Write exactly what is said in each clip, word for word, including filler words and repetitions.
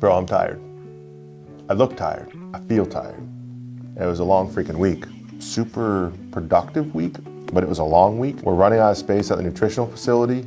Bro, I'm tired. I look tired. I feel tired. And it was a long freaking week. Super productive week, but it was a long week. We're running out of space at the nutritional facility.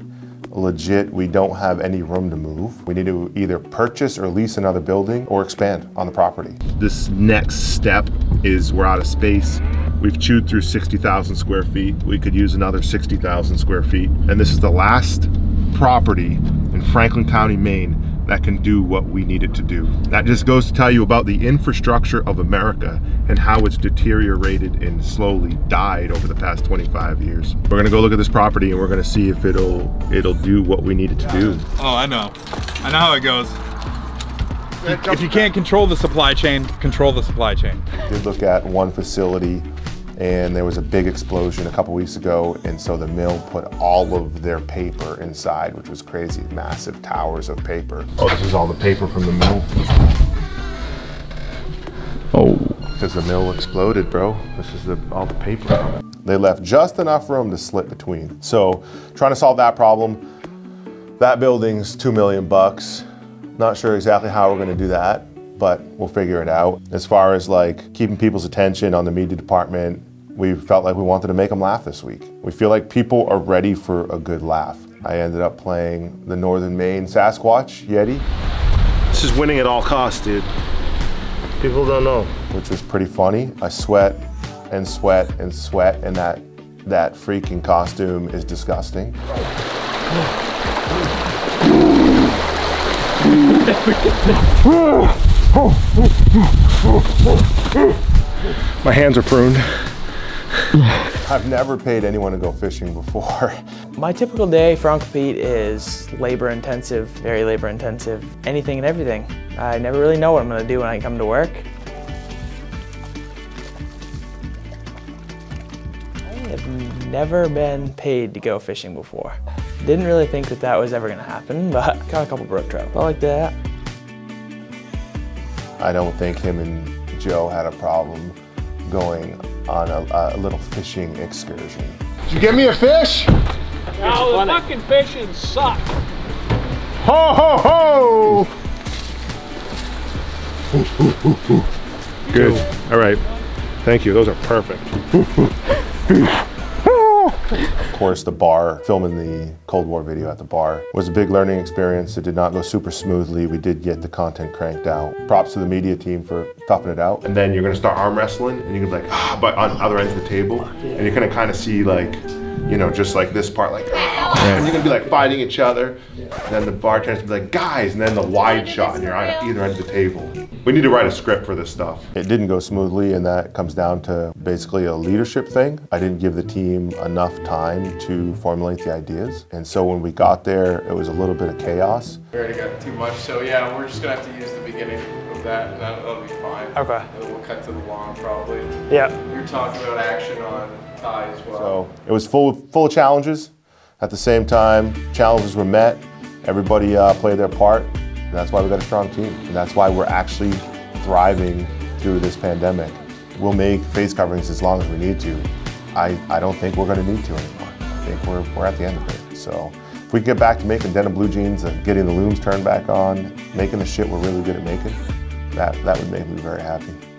Legit, we don't have any room to move. We need to either purchase or lease another building or expand on the property. This next step is we're out of space. We've chewed through sixty thousand square feet. We could use another sixty thousand square feet. And this is the last property in Franklin County, Maine that can do what we need it to do. That just goes to tell you about the infrastructure of America and how it's deteriorated and slowly died over the past twenty-five years. We're gonna go look at this property and we're gonna see if it'll it'll do what we need it to do. Oh, I know. I know how it goes. If you can't control the supply chain, control the supply chain. I did look at one facility and there was a big explosion a couple weeks ago, and so the mill put all of their paper inside, which was crazy, massive towers of paper. Oh, this is all the paper from the mill. Oh. Because the mill exploded, bro. This is the, all the paper. They left just enough room to slip between. So trying to solve that problem. That building's two million bucks. Not sure exactly how we're gonna do that, but we'll figure it out. As far as like keeping people's attention on the media department, we felt like we wanted to make them laugh this week. We feel like people are ready for a good laugh. I ended up playing the Northern Maine Sasquatch Yeti. This is winning at all costs, dude. People don't know. Which was pretty funny. I sweat and sweat and sweat, and that, that freaking costume is disgusting. My hands are pruned. I've never paid anyone to go fishing before. My typical day for Uncle Pete is labor intensive, very labor intensive, anything and everything. I never really know what I'm gonna do when I come to work. I have never been paid to go fishing before. Didn't really think that that was ever gonna happen, but got a couple brook trout. I like that. I don't think him and Joe had a problem going on a, a little fishing excursion. Did you get me a fish? No, the fucking fishing sucked. Ho, ho, ho! Ooh, ooh, ooh, ooh. Good, all right. Thank you, those are perfect. Of course, the bar, filming the Cold War video at the bar was a big learning experience. It did not go super smoothly. We did get the content cranked out. Props to the media team for toughing it out. And then you're gonna start arm wrestling and you're gonna be like, ah, but on the other end of the table. And you're gonna kind of see like, you know, just like this part, like, ah, and you're gonna be like fighting each other. And then the bartender's gonna be like, guys, and then the wide shot and you're on either end of the table. We need to write a script for this stuff. It didn't go smoothly, and that comes down to basically a leadership thing. I didn't give the team enough time to formulate the ideas. And so when we got there, it was a little bit of chaos. We already got too much, so yeah, we're just gonna have to use the beginning of that, and that'll be fine. Okay. And we'll cut to the long, probably. Yeah. You're talking about action on Thai as well. So it was full, full of challenges. At the same time, challenges were met. Everybody uh, played their part. And that's why we got a strong team. And that's why we're actually thriving through this pandemic. We'll make face coverings as long as we need to. I, I don't think we're gonna need to anymore. I think we're, we're at the end of it. So if we can get back to making denim blue jeans and getting the looms turned back on, making the shit we're really good at making, that, that would make me very happy.